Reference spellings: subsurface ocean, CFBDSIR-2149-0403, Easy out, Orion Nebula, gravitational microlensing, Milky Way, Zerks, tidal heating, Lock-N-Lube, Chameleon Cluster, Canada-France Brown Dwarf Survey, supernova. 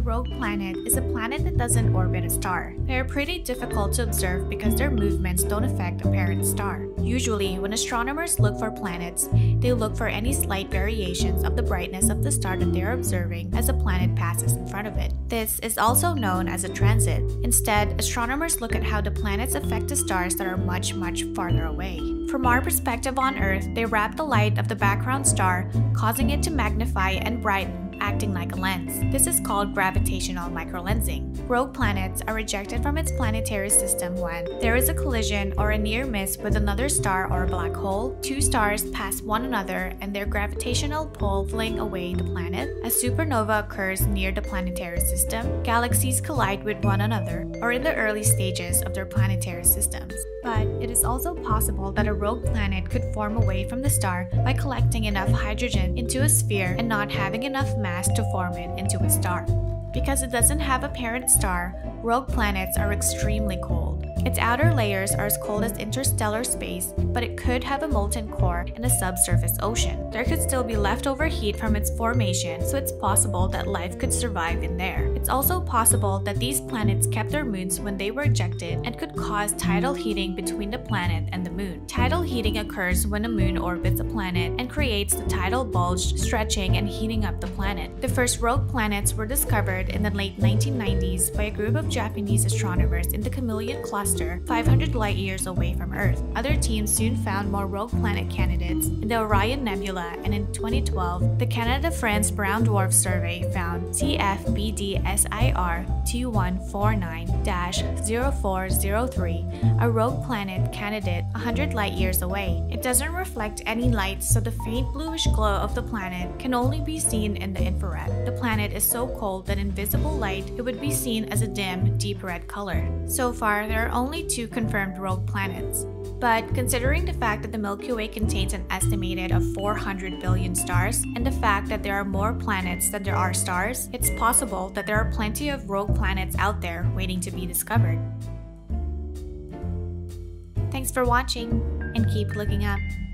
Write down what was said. A rogue planet is a planet that doesn't orbit a star. They are pretty difficult to observe because their movements don't affect a parent star. Usually, when astronomers look for planets, they look for any slight variations of the brightness of the star that they are observing as a planet passes in front of it. This is also known as a transit. Instead, astronomers look at how the planets affect the stars that are much, much farther away. From our perspective on Earth, they wrap the light of the background star, causing it to magnify and brighten, acting like a lens. This is called gravitational microlensing. Rogue planets are ejected from its planetary system when there is a collision or a near miss with another star or a black hole, two stars pass one another and their gravitational pull fling away the planet, a supernova occurs near the planetary system, galaxies collide with one another, or in the early stages of their planetary systems. But it is also possible that a rogue planet could form away from the star by collecting enough hydrogen into a sphere and not having enough mass to form it into a star. Because it doesn't have a parent star, rogue planets are extremely cold. Its outer layers are as cold as interstellar space, but it could have a molten core and a subsurface ocean. There could still be leftover heat from its formation, so it's possible that life could survive in there. It's also possible that these planets kept their moons when they were ejected and could cause tidal heating between the planet and the moon. Tidal heating occurs when a moon orbits a planet and creates the tidal bulge, stretching and heating up the planet. The first rogue planets were discovered in the late 1990s by a group of Japanese astronomers in the Chameleon Cluster, 500 light-years away from Earth. Other teams soon found more rogue planet candidates in the Orion Nebula, and in 2012, the Canada-France Brown Dwarf Survey found CFBDSIR-2149-0403, a rogue planet candidate 100 light-years away. It doesn't reflect any light, so the faint bluish glow of the planet can only be seen in the infrared. The planet is so cold that in visible light, it would be seen as a dim, deep red color. So far, there are only two confirmed rogue planets. But considering the fact that the Milky Way contains an estimated of 400 billion stars, and the fact that there are more planets than there are stars, it's possible that there are plenty of rogue planets out there waiting to be discovered. Thanks for watching, and keep looking up.